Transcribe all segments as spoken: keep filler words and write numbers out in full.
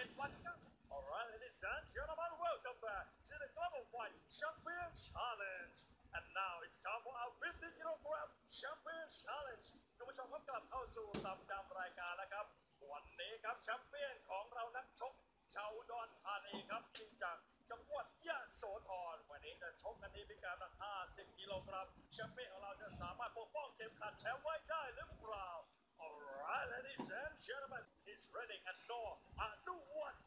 Alright, ladies and gentlemen, welcome back to the Global Fight Champions Challenge. And now it's time for our fifteen kilogram Champions Challenge. คุณผู้ชมพบกับเข้าสู่สัปดาห์รายการแล้วครับวันนี้ครับแชมเปี้ยนของเรานักชกชาวอุดรธานีครับจริงจากจังหวัดยะโสธรวันนี้จะชกกันในพิกัดห้าสิบกิโลกรัมแชมเปี้ยนของเราจะสามารถปกป้องเข็มขัดแชมป์ไว้ได้หรือเปล่า Alright, ladies and gentlemen, it's Petchdum Nor Anuwat.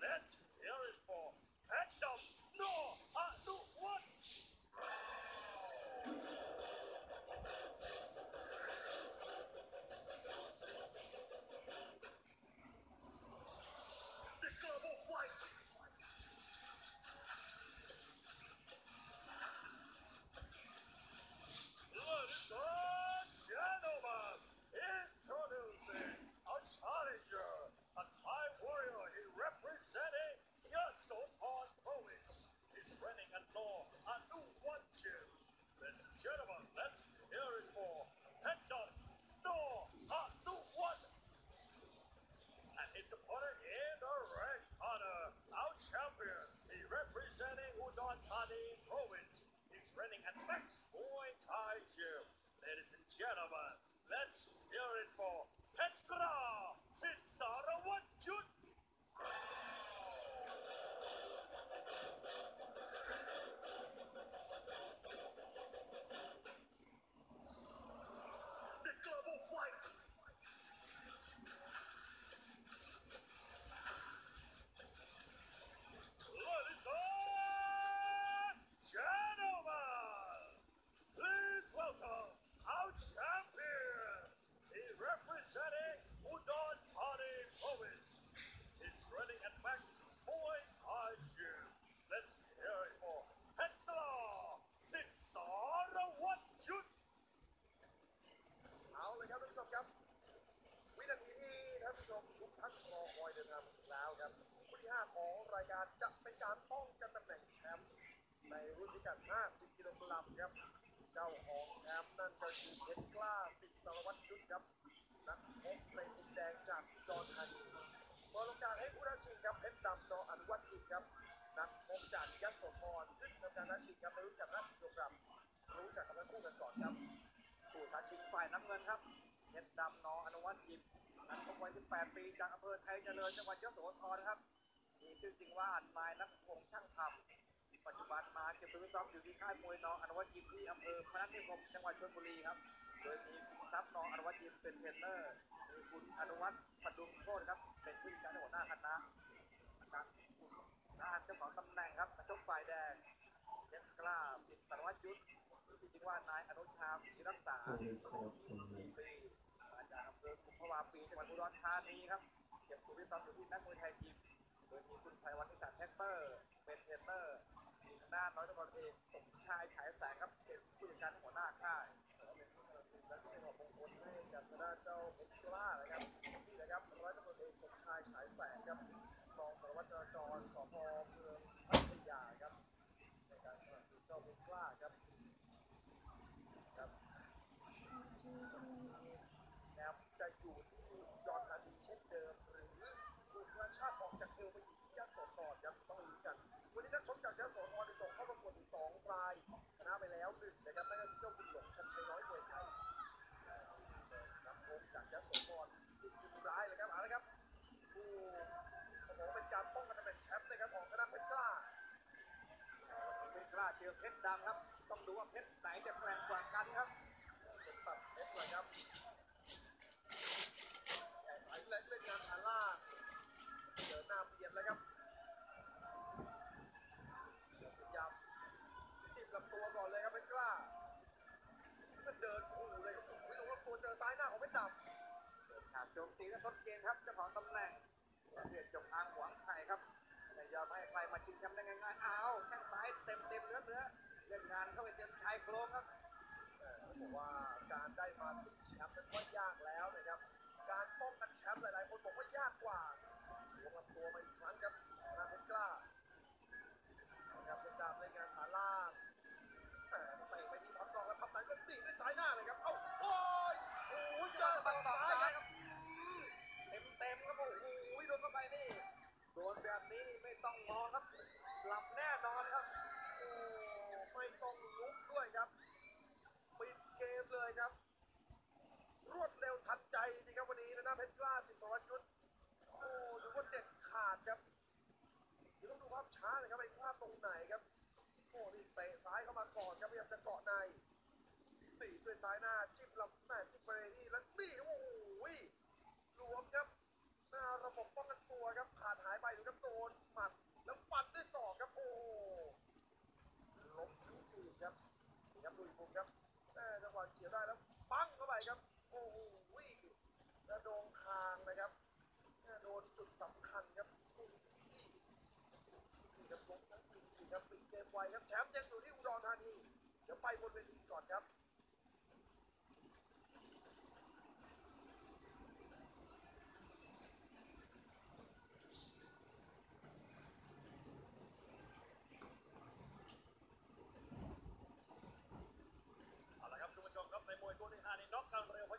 let's hear it for Petchdum Nor Anuwat. The Global Fight.Ladies and gentlemen, let's hear it for Petchkla Sitsarawaty. The Global Fight. Ladies and gentlemen, please welcome.Champion. He representing Udonthani province. He's running at max point height. Let's hear it for Petchkla Sitsarawaty. เอาเลยครับทุกท่านครับวินาทีที่ท่านผู้ชมทุกท่านรอคอยเดินทางมาถึงแล้วครับคู่ที่ห้าของรายการจะเป็นการป้องกันตำแหน่งแชมป์ในรุ่นพิกัดห้าสิบกิโลกรัมครับเจ้าของแชมป์นั่นก็คือPetchkla Sitsarawatyครับนักชกในมุมแดงจากอุดรธานีเปิดโอกาสให้ผู้ท้าชิงครับPetchdum Nor Anuwatครับนักชกจากยะโสธรขึ้นทำการท้าชิงครับในรุ่นพิกัดห้าสิบกิโลกรัมรู้จักกันทั้งคู่กันก่อนครับผู้ท้าชิงฝ่ายน้ำเงินครับPetchdum Nor Anuwatนักชกวัยสิบแปดปีจากอำเภอไทยเจริญจังหวัดยะโสธรครับมีชื่อจริงว่าอันนายนักพงษ์ช่างทำปัจจุบันมาเก็บตัวซ้อมอยู่ที่ค่ายมวยนออนุวัตยิมที่อำเภอพนัสนิคมจังหวัดชลบุรีครับโดยมีคุณทรัพย์นออนุวัตยิมเป็นเทรนเนอร์มีคุณอนุวัตประดุมโคตรครับเป็นผู้จัดการหัวหน้าคณะนะครับหน้าเจ้าของตำแหน่งครับชกฝ่ายแดงPetchkla Sitsarawatyที่จริงว่านายอนุชาศรีรักษาอาจารย์อำเภอกุมภาวาปีจังหวัดอุดรธานีครับเก็บตัวซ้อมอยู่ที่นักมวยไทยยิมโดยมีคุณไพวันนิสสันแท็กเตอร์เป็นเทรนเนอร์ด้านร้อยตำรวจเอกสมชายฉายแสงครับเป็นผู้จัดการหัวหน้าค่ายเป็นผู้สนับสนุนและผู้ให้ความมงคลให้กับทางด้านเจ้าPetchklaนะครับนี่นะครับร้อยตำรวจเอกสมชายฉายแสงครับรองสารวัตรจราจรสพ.เมืองพัทยาครับในการสนับสนุนเจ้าPetchklaครับครับแนวจะอยู่ที่ยอดการดีเช่นเดิมหรือถูกกระชากออกจากเอวไปอยู่ที่ยากต่อต่อครับต้องรู้กันวันนี้นักชกจากยะโสธรได้ส่งเข้าประกวดถึงสองรายชนะไปแล้วหนึ่งนะครับนั่นคือเจ้าบุญหลงชันชัยน้อยมวยไทยนักชกจากยะโสธรที่ดุร้ายเลยครับเอาละครับผู้เขาบอกว่าเป็นการป้องกันตำแหน่งแชมป์นะครับของคณะPetchkla Petchklaเจอเพชรดำครับต้องดูว่าเพชรไหนจะแกร่งกว่ากันครับเป็นปับเพชรเลยครับใหญ่สายเล็กเล่นงานฐานล่างเดินหน้าเปลี่ยนแล้วครับตัวก่อนเลยครับPetchklaก็เดินคู่เลยครับไม่รู้ว่าตัวเจอซ้ายหน้าของPetchklaเดินฉากโจมตีและทดเกมครับเจ้าของตำแหน่งเบียดจบอ่างหวังไข่ครับไม่ยอมให้ใครมาชิงแชมป์ได้ง่ายๆอ้าวแข้งซ้ายเต็มเต็มเนื้อเนื้อเล่นงานเข้าไปเต็มชายโครงครับเขาบอกว่าการได้มาซึ่งแชมป์มันก็ยากแล้วนะครับการป้องกันแชมป์หลายๆคนบอกว่ายากกว่าลงลำตัวมาอีกครั้งครับมาPetchklaนะครับเป็นดาบเล่นงานฐานล่างแต่ไปไปที่พับกองแล้วพับซ้ายก็ตีด้วยซ้ายหน้าเลยครับเอ้าโอ้ยโอ้ยเจอต่างซ้ายครับเต็มเต็มครับโอ้โห แบบนี้ไม่ต้องรอครับหลับแน่นอนครับโอ้ไม่ต้องลุกด้วยครับปิดเกมเลยครับรวดเร็วทันใจจริงครับวันนี้นะเพชรกล้าสิสวัสดิ์ชุดโอ้ถือว่าเด็ดขาดครับเดี๋ยวต้องดูภาพช้าเลยครับไอ้พลาดตรงไหนครับโอ้นี่เตะซ้ายเข้ามาก่อนครับพยายามจะเกาะในตีด้วยซ้ายหน้าจิ้มลำแม่จิ้มไปนี่แล้วนี่โอ้โหรวมครับหน้าระบบป้องกันตัวครับขาดหายไปดูครับโดนหมัดแล้วฟันด้วยศอกครับโอ้ล้มทิ้งทีครับนี่ครับลุยบุกครับจังหวะเกี่ยวได้แล้วปั้งเข้าไปครับโอ้โหกระโดงคางนะครับโดนจุดสำคัญครับนี่ครับล้มทั้งทีครับปิดเกมไวครับแชมป์ยังอยู่ที่อุดรธานีเดี๋ยวไปบนเวทีก่อนครับ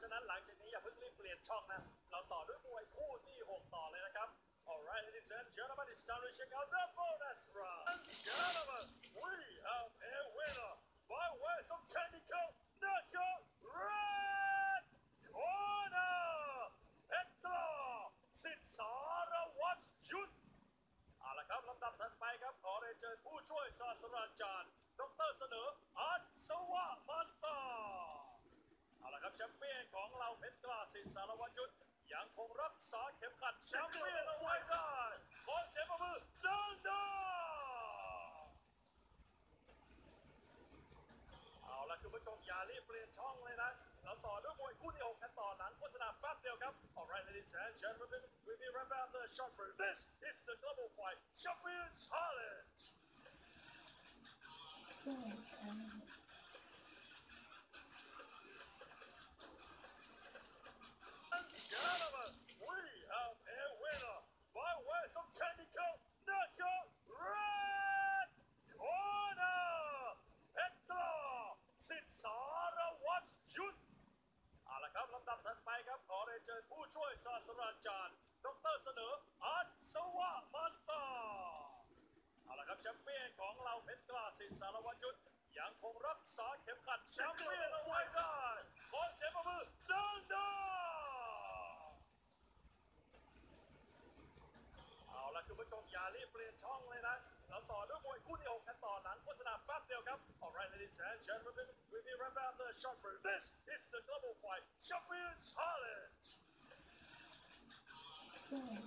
ฉะนั้นหลังจากนี้อย่าเพิ่งรีบเปลี่ยนช่องนะเราต่อด้วยมวยคู่ที่หกต่อเลยนะครับ Alright ladies and gentlemen, it's time to check out the bonus round. Gentlemen, we have a winner by way of technical knockout red corner. Petchkla Sitsarawaty. เอาละครับลำดับถัดไปครับขอเรียนเชิญผู้ช่วยศาสตราจารย์ดรเสนออัศวมันตาเอาละครับแชมเปี้ยนของเราเพชรกล้าสิทธิ์สารวัตรยุทธยังคงรักษาเข็มขัดแชมเปี้ยนเอาไว้ได้ขอเสียงปรบมือดังๆเอาละคุณผู้ชมอย่ารีบเปลี่ยนช่องเลยนะเราต่อด้วยมวยคู่ที่หกกันต่อหลังโฆษณาแป๊บเดียวครับ Alright ladies and gentlemen, we'll be right back after a short break. This is the Global Fight Champions Challenge. Some technical knockout red corner. Petchkla Sitsarawaty. เอาละครับลำดับถัดไปครับขอเรียนเชิญผู้ช่วยศาสตราจารย์ดรเสนออัศวมันตาเอาละครับแชมเปี้ยนของเราเพชรกล้าสิทธิ์สารวัตรยุทธยังคงรักษาเข็มขัดแชมเปี้ยนเอาไว้ได้ขอเสียงปรบมือดังๆเอาละคุณผู้ชมอย่ารีบเปลี่ยนช่องเลยนะเราต่อด้วยมวยคู่ที่หกกันต่อหลังโฆษณาแป๊บเดียวครับ Alright ladies and gentlemen, we'll be right back after a short break. This is the Global Fight Champions Challenge.